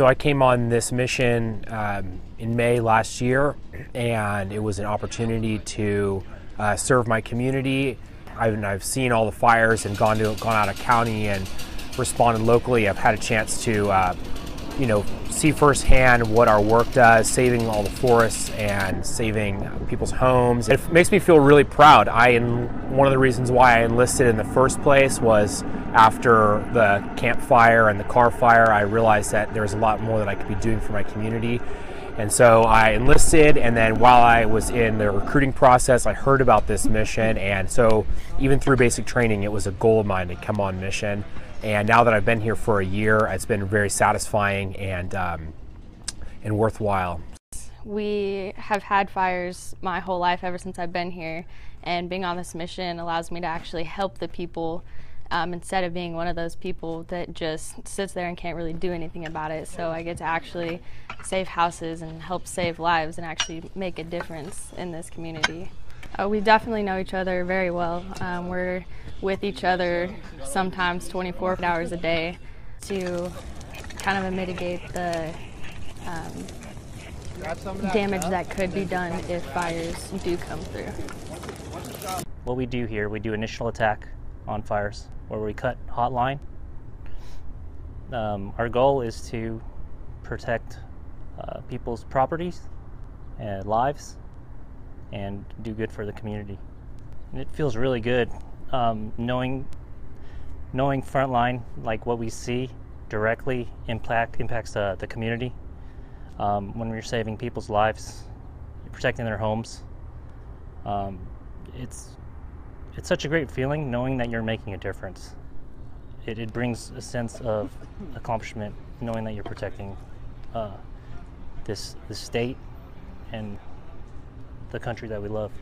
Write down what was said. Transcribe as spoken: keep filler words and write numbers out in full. So I came on this mission um, in May last year, and it was an opportunity to uh, serve my community. I've, I've seen all the fires and gone to gone out of county and responded locally. I've had a chance to, uh, you know, see firsthand what our work does, saving all the forests and saving people's homes. It makes me feel really proud. I one of the reasons why I enlisted in the first place was after the campfire and the car fire, I realized that there was a lot more that I could be doing for my community. And so I enlisted, and then while I was in the recruiting process, I heard about this mission. And so even through basic training, it was a goal of mine to come on mission. And now that I've been here for a year, it's been very satisfying and, um, and worthwhile. We have had fires my whole life ever since I've been here, and being on this mission allows me to actually help the people um, instead of being one of those people that just sits there and can't really do anything about it. So I get to actually save houses and help save lives and actually make a difference in this community. Uh, we definitely know each other very well. Um, we're with each other sometimes twenty-four hours a day to kind of mitigate the um, damage that could be done if fires do come through. What we do here, we do initial attack on fires where we cut hotline. Um, our goal is to protect uh, people's properties and lives, and do good for the community. And it feels really good um, knowing knowing frontline, like what we see directly impact impacts uh, the community. Um, when we're saving people's lives, protecting their homes, um, it's it's such a great feeling knowing that you're making a difference. It, it brings a sense of accomplishment knowing that you're protecting uh, this this state and the country that we love.